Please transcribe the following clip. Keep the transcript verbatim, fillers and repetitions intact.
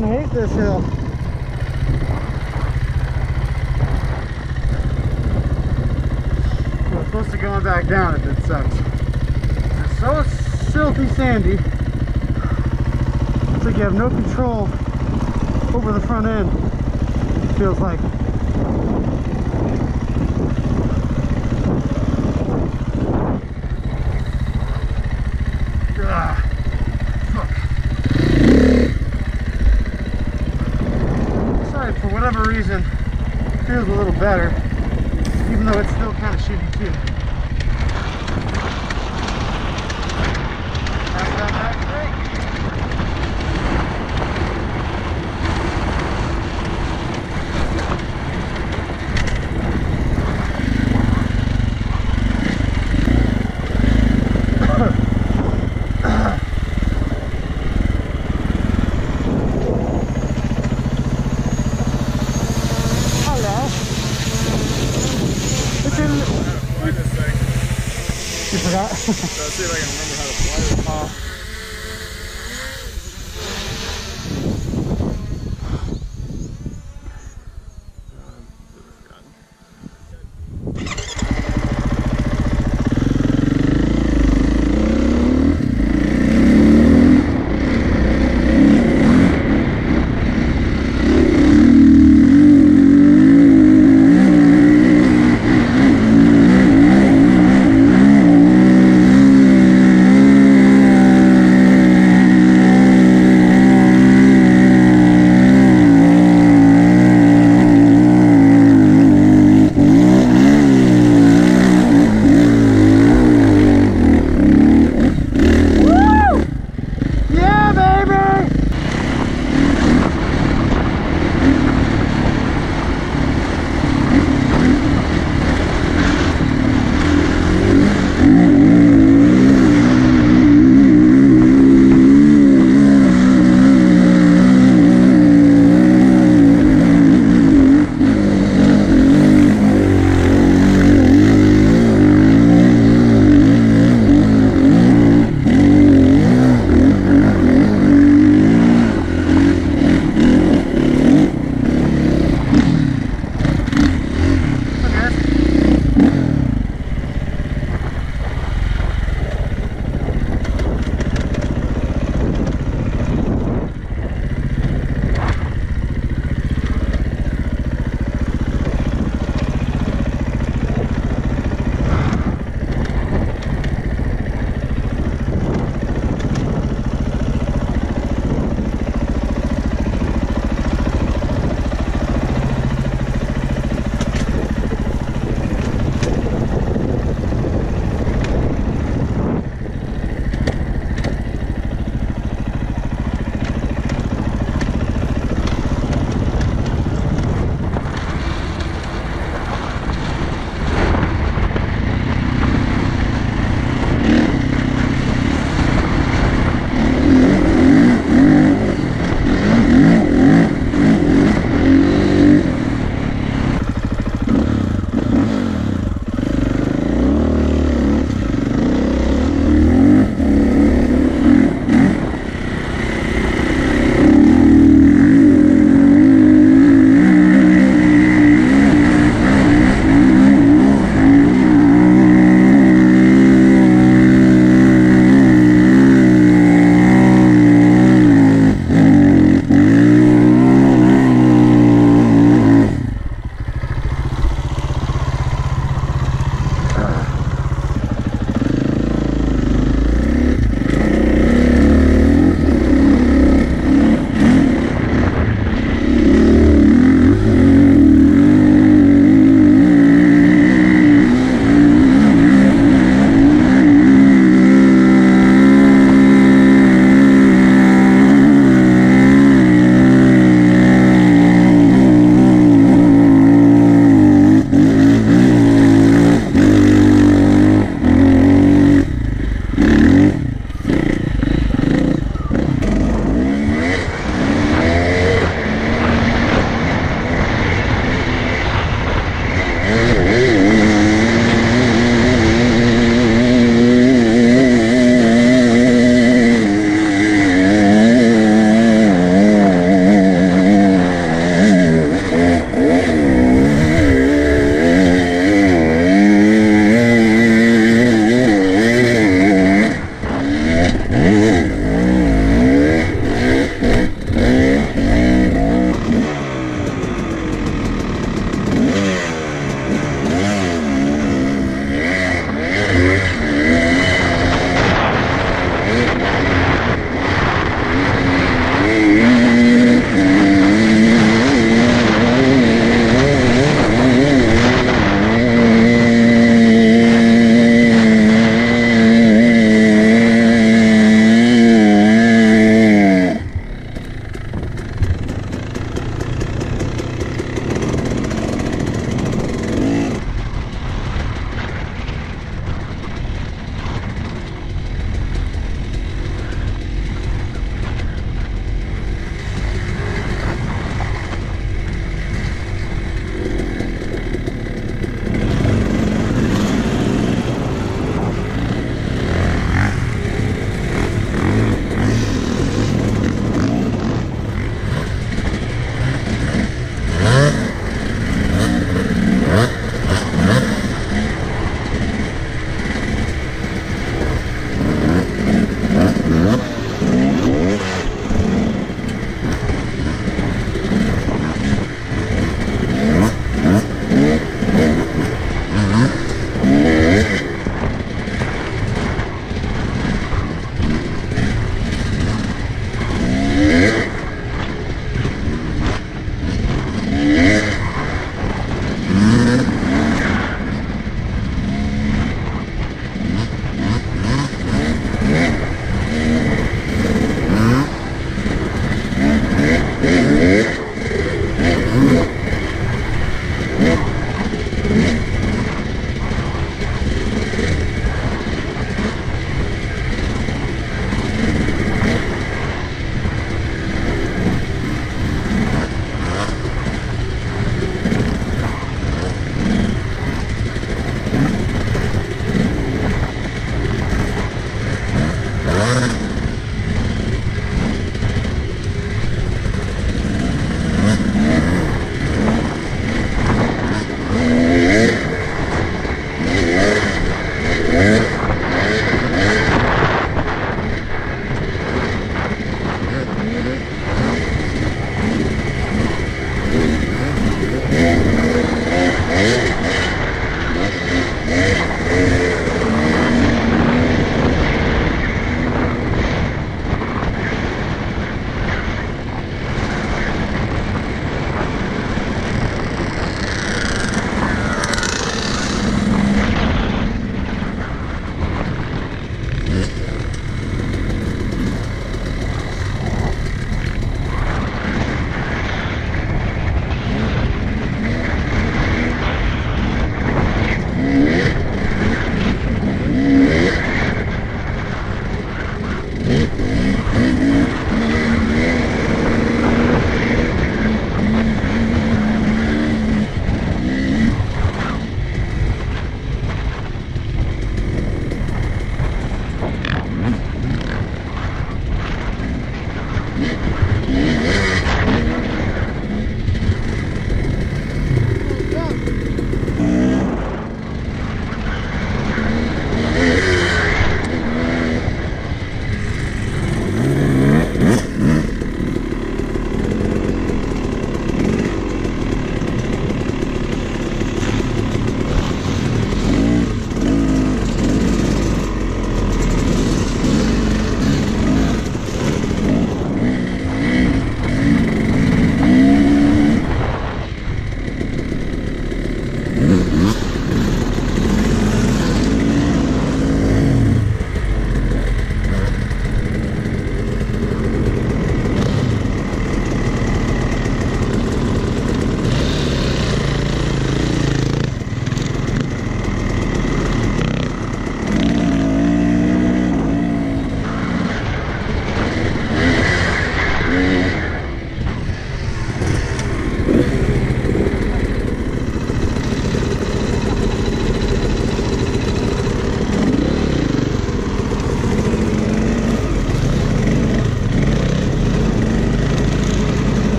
fucking hate this hill. We're supposed to go back down if it sucks. It's so silty sandy. It's like you have no control over the front end, it feels like. Reason feels a little better, even though it's still kind of shitty too. Back down that I'll see if I can remember how to fly this.